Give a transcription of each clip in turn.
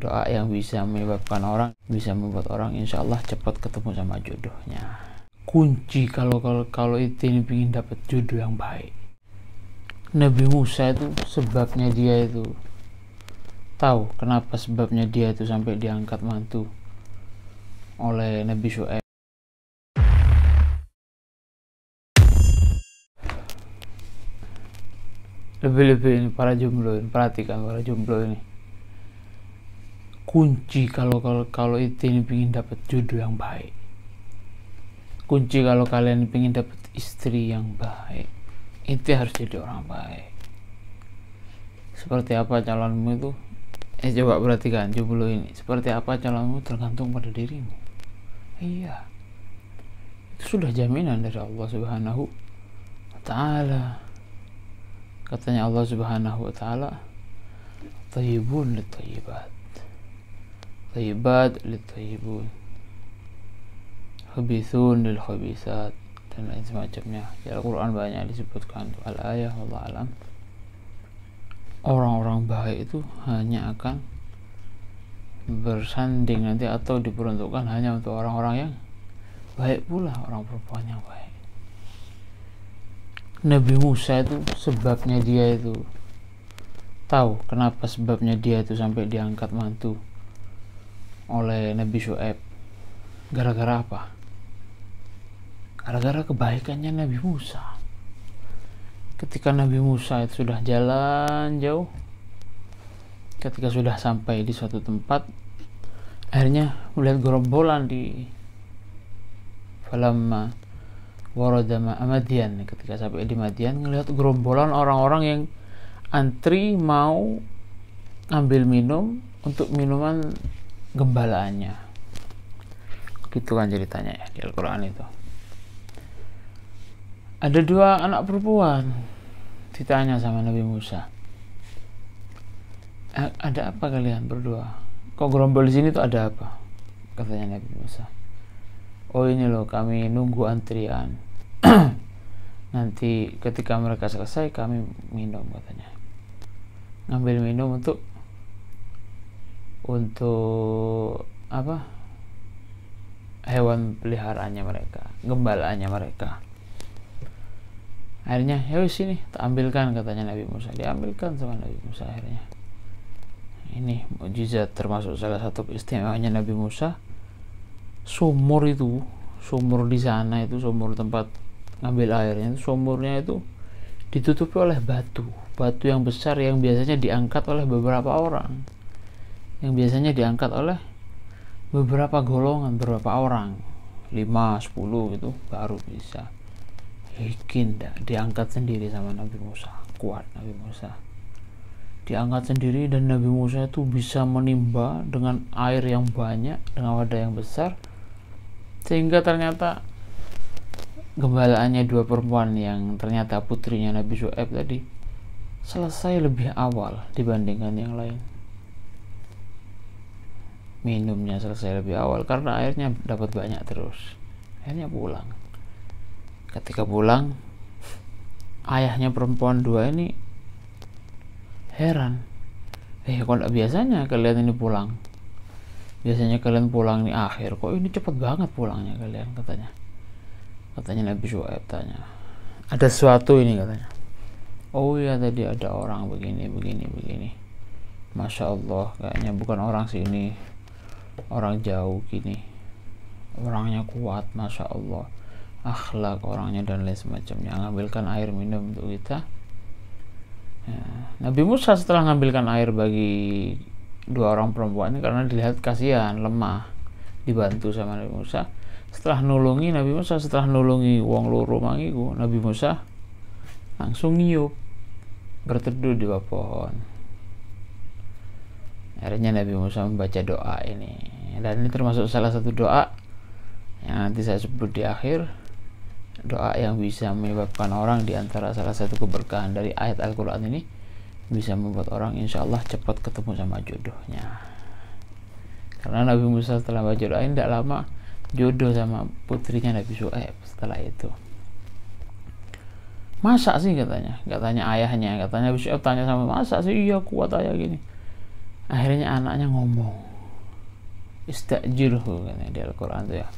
doa yang bisa menyebabkan orang, bisa membuat orang insya Allah cepat ketemu sama jodohnya. Kunci kalau itu ingin dapat jodoh yang baik. Nabi Musa itu sebabnya dia itu tahu kenapa sebabnya dia itu sampai diangkat mantu oleh Nabi Syu'aib. Lebih-lebih ini para jomblo ini, perhatikan para jomblo ini. Kunci kalau itu ingin dapat jodoh yang baik. Kunci kalau kalian ingin dapat istri yang baik, itu harus jadi orang baik. Seperti apa calonmu itu? Coba perhatikan jomblo ini. Seperti apa calonmu tergantung pada dirimu. Iya, itu sudah jaminan dari Allah Subhanahu wa Ta'ala. Katanya Allah Subhanahu wa Ta'ala, "Thayyibun lit-thayyibat, thayyibat lit-thayyibun, khabithun lil-khabithat," dan lain semacamnya. Di Al-Quran banyak disebutkan al-ayah, wallahu a'lam. Orang-orang baik itu hanya akan bersanding nanti atau diperuntukkan hanya untuk orang-orang yang baik pula, orang perempuan yang baik. Nabi Musa itu sebabnya dia itu tahu kenapa sebabnya dia itu sampai diangkat mantu oleh Nabi Syu'aib. Gara-gara apa? Gara-gara kebaikannya Nabi Musa. Ketika Nabi Musa itu sudah jalan jauh, ketika sudah sampai di suatu tempat, akhirnya melihat gerombolan di falamma warada ma'a Madyan. Ketika sampai di Madyan, melihat gerombolan orang-orang yang antri mau ambil minum untuk minuman gembalaannya. Gitu kan ceritanya ya di Al-Quran itu. Ada dua anak perempuan ditanya sama Nabi Musa, "Ada apa kalian berdua? Kok gerombol di sini tuh ada apa?" Katanya Nabi Musa, "Oh ini loh, kami nunggu antrian. Nanti ketika mereka selesai kami minum," katanya. Ngambil minum untuk apa, hewan peliharaannya mereka, gembalaannya mereka. Akhirnya, "Ya wis sini, tak ambilkan," katanya Nabi Musa. Diambilkan sama Nabi Musa akhirnya. Ini mukjizat, termasuk salah satu istimewanya Nabi Musa. Sumur itu, sumur di sana itu, sumur tempat ngambil airnya, sumurnya itu ditutupi oleh batu. Batu yang besar yang biasanya diangkat oleh beberapa orang, yang biasanya diangkat oleh beberapa golongan, beberapa orang, 5, 10 gitu baru bisa diangkat sendiri sama Nabi Musa. Kuat Nabi Musa, diangkat sendiri, dan Nabi Musa itu bisa menimba dengan air yang banyak, dengan wadah yang besar, sehingga ternyata gembalaannya dua perempuan yang ternyata putrinya Nabi Syu'aib tadi selesai lebih awal dibandingkan yang lain. Minumnya selesai lebih awal karena airnya dapat banyak terus. Akhirnya pulang. Ketika pulang, ayahnya perempuan dua ini heran. Kalau biasanya kalian ini pulang, biasanya kalian pulang ini akhir, kok ini cepet banget pulangnya kalian, katanya. Katanya Nabi Syu'aib tanya, "Ada sesuatu ini," katanya. "Oh iya, tadi ada orang begini begini begini. Masya Allah, kayaknya bukan orang sini, orang jauh gini, orangnya kuat, Masya Allah, akhlak orangnya dan lain semacamnya." Ngambilkan air minum untuk kita ya. Nabi Musa setelah ngambilkan air bagi dua orang perempuan ini, karena dilihat kasihan, lemah, dibantu sama Nabi Musa. Setelah nulungi Nabi Musa, setelah nulungi wong loro mangiku, Nabi Musa langsung ngiyup, berteduh di bawah pohon. Akhirnya Nabi Musa membaca doa ini, dan ini termasuk salah satu doa yang nanti saya sebut di akhir, doa yang bisa menyebabkan orang, di antara salah satu keberkahan dari ayat Al-Quran ini, bisa membuat orang insya Allah cepat ketemu sama jodohnya. Karena Nabi Musa setelah baca doa ini, tidak lama jodoh sama putrinya Nabi Syu'aib. Setelah itu, "Masa sih," katanya ayahnya, katanya Nabi Syu'aib tanya sama, "Masa sih iya kuat ayah gini?" Akhirnya anaknya ngomong, istajirhu kan di Al-Quran itu ya,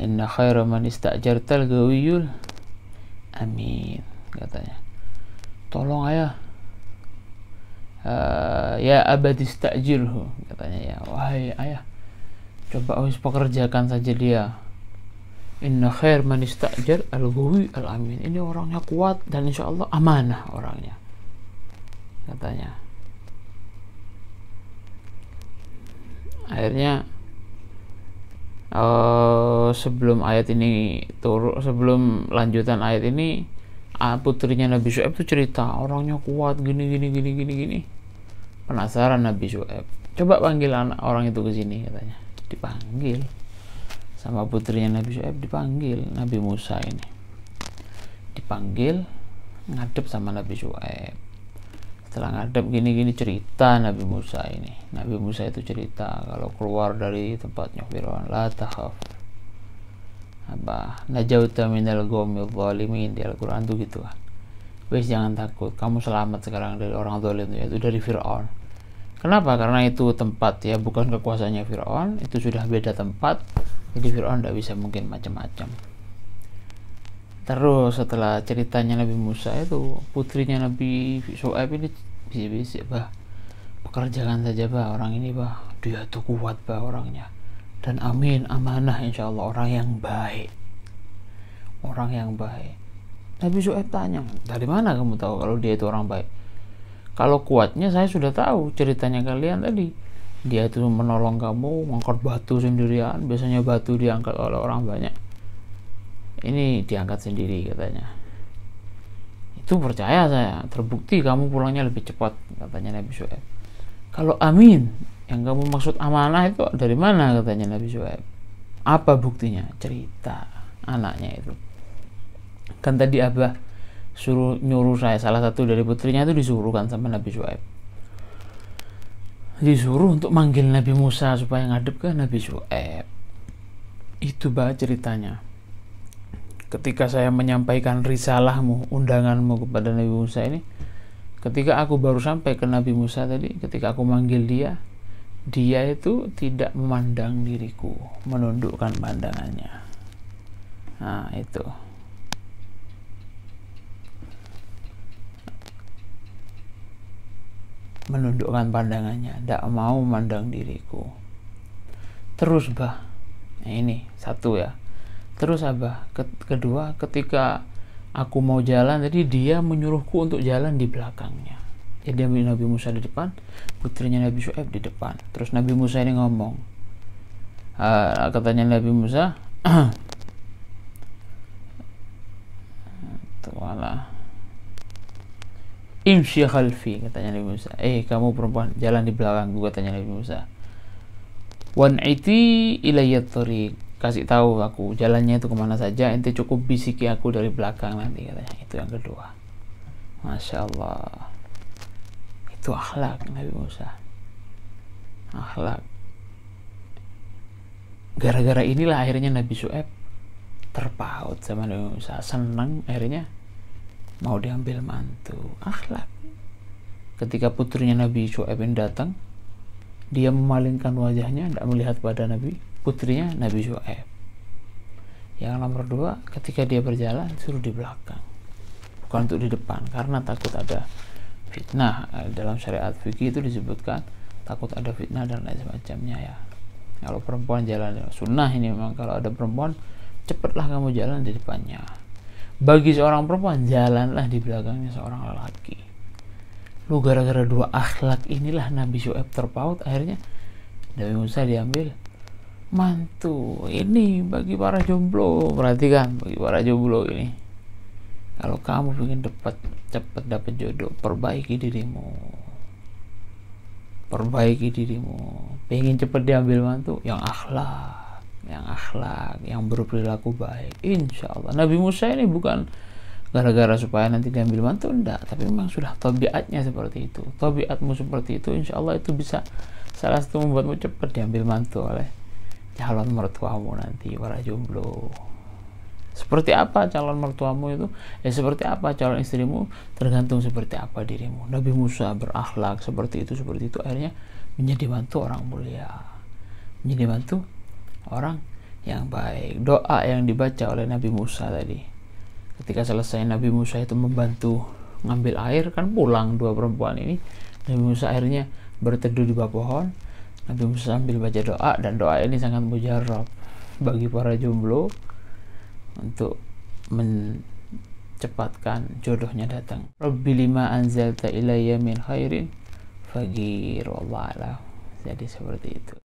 inna khairu man istajartal gawiyul amin, katanya. Tolong ayah, ya abad istajirhu, katanya ya, wahai ayah, coba wis pekerjakan saja dia. Inna khair man istajar al-gawi al-amin, ini orangnya kuat dan insya Allah amanah orangnya, katanya. Akhirnya sebelum ayat ini turun, sebelum lanjutan ayat ini, putrinya Nabi Syu'aib itu cerita, orangnya kuat gini. Penasaran Nabi Syu'aib, coba panggil anak orang itu ke sini, katanya. Dipanggil sama putrinya Nabi Syu'aib, dipanggil Nabi Musa ini, dipanggil ngadep sama Nabi Syu'aib. Setelah ngadep gini cerita Nabi Musa ini, Nabi Musa itu cerita kalau keluar dari tempatnya Fir'aun, la takhaf najauta minal gomil zalimin, di Al-Quran itu gitu kan, wes jangan takut, kamu selamat sekarang dari orang zalim, yaitu dari Fir'aun. Kenapa? Karena itu tempat ya, bukan kekuasaannya Fir'aun, itu sudah beda tempat, jadi Fir'aun tidak bisa mungkin macam-macam. Terus setelah ceritanya Nabi Musa itu, putrinya Nabi Syu'aib ini bisik-bisik, bah pekerjaan saja bah orang ini, bah dia tuh kuat bah orangnya, dan amin, amanah insya Allah, orang yang baik, orang yang baik. Nabi Syu'aib tanya, dari mana kamu tahu kalau dia itu orang baik? Kalau kuatnya saya sudah tahu, ceritanya kalian tadi, dia itu menolong kamu mengangkat batu sendirian, biasanya batu diangkat oleh orang banyak, ini diangkat sendiri, katanya. Itu percaya saya, terbukti kamu pulangnya lebih cepat, katanya Nabi Syu'aib. Kalau amin yang kamu maksud amanah itu dari mana, katanya Nabi Syu'aib, apa buktinya? Cerita anaknya itu kan tadi, abah suruh nyuruh saya, salah satu dari putrinya itu disuruhkan sama Nabi Syu'aib, disuruh untuk manggil Nabi Musa supaya ngadep ke Nabi Syu'aib. Itu bah ceritanya, ketika saya menyampaikan risalahmu, undanganmu kepada Nabi Musa ini, ketika aku baru sampai ke Nabi Musa tadi, ketika aku manggil dia, dia itu tidak memandang diriku, menundukkan pandangannya. Nah itu, menundukkan pandangannya, tidak mau memandang diriku. Terus bah, ini satu ya. Terus abah, kedua, ketika aku mau jalan, jadi dia menyuruhku untuk jalan di belakangnya. Jadi Nabi Musa di depan, putrinya Nabi Syu'aib di depan. Terus Nabi Musa ini ngomong, katanya Nabi Musa, tuala, imshi khalfi, katanya Nabi Musa. Kamu perempuan, jalan di belakangku, katanya Nabi Musa. Wan'iti ilayat tariq, kasih tahu aku jalannya itu kemana saja, ente cukup bisiki aku dari belakang nanti, katanya. Itu yang kedua. Masya Allah, itu akhlak Nabi Musa, akhlak. Gara-gara inilah akhirnya Nabi Syu'aib terpaut sama Nabi Musa, senang, akhirnya mau diambil mantu. Akhlak. Ketika putrinya Nabi Syu'aib datang, dia memalingkan wajahnya, tidak melihat pada Nabi, putrinya Nabi Syu'aib. Yang nomor dua, ketika dia berjalan suruh di belakang, bukan untuk di depan, karena takut ada fitnah. Dalam syariat fikih itu disebutkan takut ada fitnah dan lain semacamnya ya. Kalau perempuan jalan, sunnah ini memang, kalau ada perempuan cepatlah kamu jalan di depannya. Bagi seorang perempuan, jalanlah di belakangnya seorang lelaki. Lu gara-gara dua akhlak inilah Nabi Syu'aib terpaut, akhirnya Nabi Musa diambil mantu. Ini bagi para jomblo, perhatikan, bagi para jomblo ini, kalau kamu ingin cepat dapat jodoh, perbaiki dirimu, perbaiki dirimu. Pengen cepat diambil mantu, yang akhlak, yang akhlak, yang berperilaku baik, insya Allah. Nabi Musa ini bukan gara-gara supaya nanti diambil mantu, enggak, tapi memang sudah tabiatnya seperti itu. Tabiatmu seperti itu, insya Allah itu bisa salah satu membuatmu cepat diambil mantu oleh calon mertuamu nanti, para jomblo. Seperti apa calon mertuamu itu? Ya seperti apa calon istrimu? Tergantung seperti apa dirimu. Nabi Musa berakhlak seperti itu. Akhirnya menjadi mantu orang mulia, menjadi mantu orang yang baik. Doa yang dibaca oleh Nabi Musa tadi, ketika selesai Nabi Musa itu membantu ngambil air, kan pulang dua perempuan ini. Nabi Musa akhirnya berteduh di bawah pohon. Nabi Musa sambil baca doa, dan doa ini sangat mujarab bagi para jomblo untuk mencepatkan jodohnya datang. Rabbi lima anzalta ilayya min khairin faqir, wallah. Jadi seperti itu.